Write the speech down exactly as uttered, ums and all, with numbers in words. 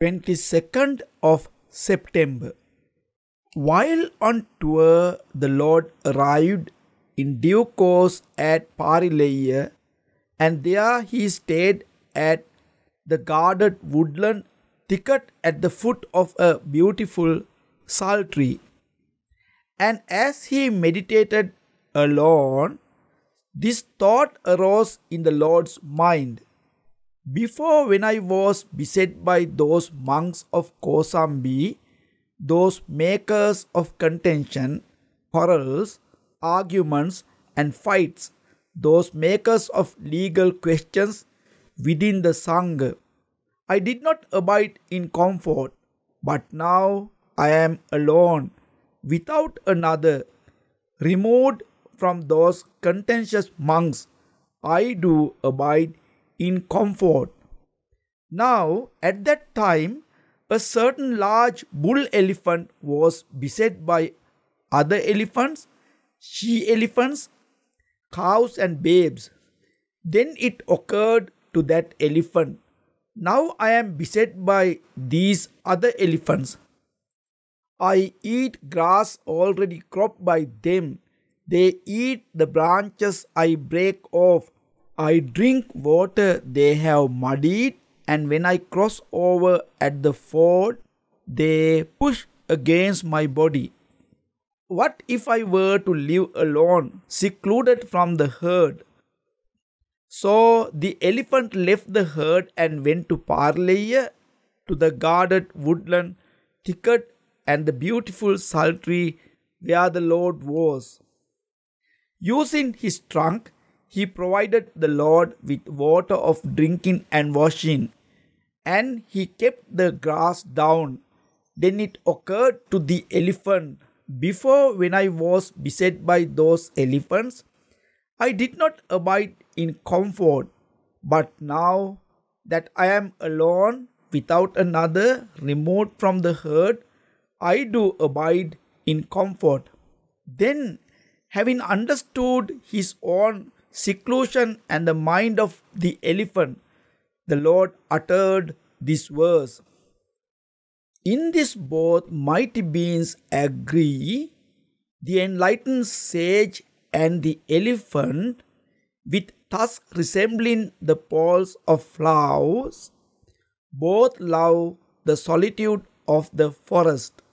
twenty-second of September. While on tour, the Lord arrived in due course at Parleya, and there he stayed at the guarded woodland thicket at the foot of a beautiful sal tree. And as he meditated alone, this thought arose in the Lord's mind. Before, when I was beset by those monks of Kosambi, those makers of contention, quarrels, arguments and fights, those makers of legal questions within the sangha, I did not abide in comfort, but now I am alone, without another, removed from those contentious monks. I do abide in comfort. Now, at that time, a certain large bull elephant was beset by other elephants, she-elephants, cows and babes. Then it occurred to that elephant, now I am beset by these other elephants. I eat grass already cropped by them. They eat the branches I break off. I drink water they have muddied, and when I cross over at the ford, they push against my body. What if I were to live alone, secluded from the herd? So the elephant left the herd and went to Parleya, to the guarded woodland thicket and the beautiful sal tree where the Lord was. Using his trunk, he provided the Lord with water of drinking and washing, and he kept the grass down. Then it occurred to the elephant, before when I was beset by those elephants, I did not abide in comfort, but now that I am alone, without another, removed from the herd, I do abide in comfort. Then, having understood his own seclusion and the mind of the elephant, the Lord uttered this verse. In this both mighty beings agree, the enlightened sage and the elephant, with thus resembling the poles of flowers, both love the solitude of the forest.